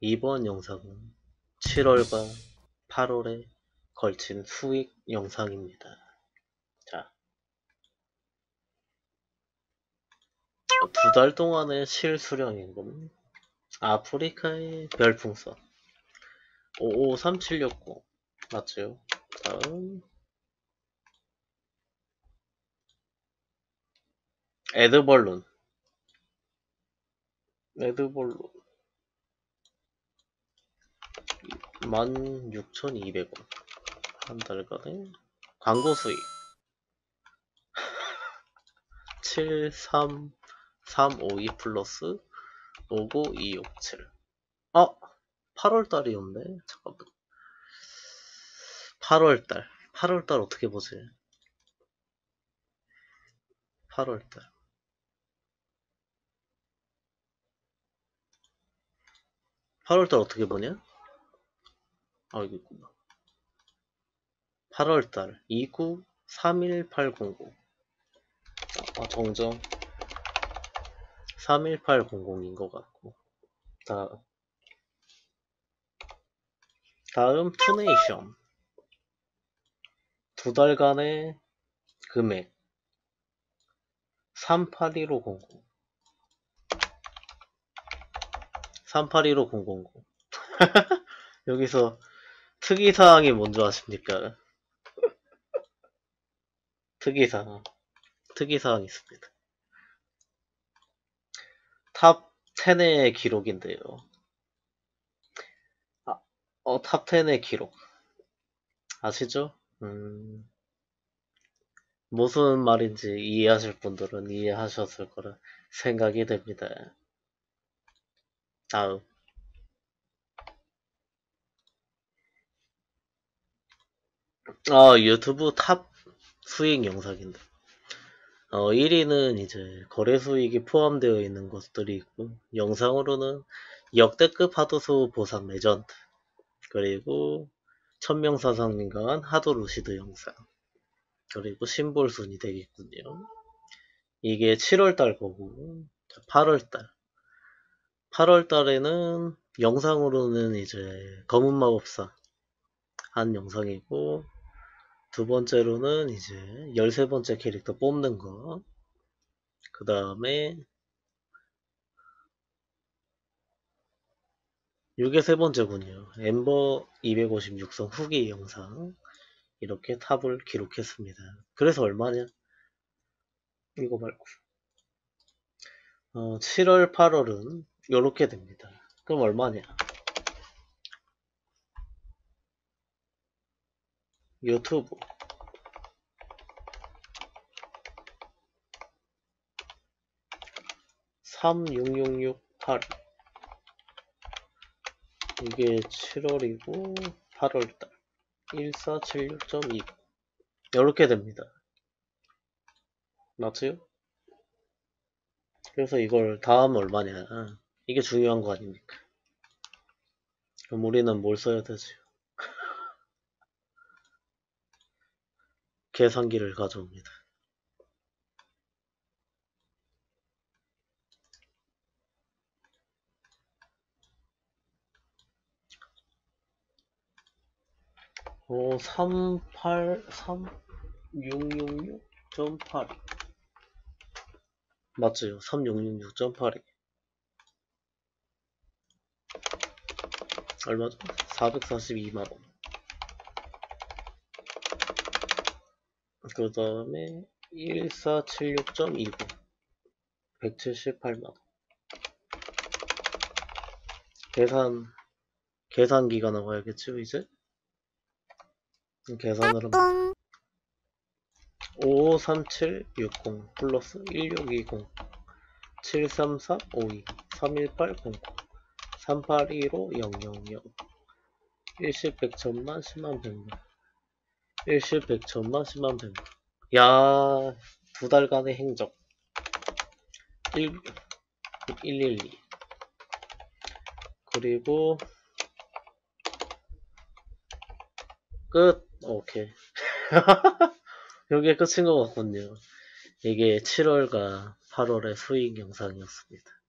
이번 영상은 7월과 8월에 걸친 수익 영상입니다. 자, 2달 동안의 실수령임금 아프리카의 별풍선 553769 맞지요? 다음 에드벌룬 16,200원 한 달간에 광고 수익 73352 플러스 59267. 8월달이었네. 잠깐만, 8월달 어떻게 보지? 8월달 8월달 어떻게 보냐? 여기 있구나. 8월달 293180. 정정 31800인 것 같고. 다음 투네이션 2달간의 금액 381500 381500. 여기서 특이사항이 뭔지 아십니까? 특이사항이 있습니다. 탑 10의 기록인데요. 탑 10의 기록 아시죠? 무슨 말인지 이해하실 분들은 이해하셨을 거라 생각이 됩니다. 다음 유튜브 탑 수익 영상인데 1위는 이제 거래 수익이 포함되어 있는 것들이 있고, 영상으로는 역대급 하도수 보상 레전드, 그리고 천명사상님과한 하도 루시드 영상, 그리고 심볼 순이 되겠군요. 이게 7월달 거고, 8월달에는 영상으로는 이제 검은 마법사 한 영상이고, 두 번째로는 이제 13번째 캐릭터 뽑는 거, 그 다음에 요게 세 번째군요. 앰버 256성 후기 영상. 이렇게 탑을 기록했습니다. 그래서 얼마냐? 이거 말고 7월 8월은 요렇게 됩니다. 그럼 얼마냐? 유튜브 $36668. 이게 7월이고 8월달 1476.2 이렇게 됩니다. 맞지요? 그래서 이걸 다음 얼마냐, 이게 중요한 거 아닙니까? 그럼 우리는 뭘 써야 되지요? 계산기를 가져옵니다. 오, 3666.8 맞지요? 3666.8이 얼마죠? 442만원. 그 다음에 1476.29 178만원. 계산기가 나와야겠죠 이제? 계산을 하면 553760 플러스 1620 73352 31809 3815 000 일시백천만 10만 100만 1시 100천만 10만 100만. 야, 2달간의 행적 112. 그리고 끝. 오케이. 여기에 끝인 것 같군요. 이게 7월과 8월의 수익 영상이었습니다.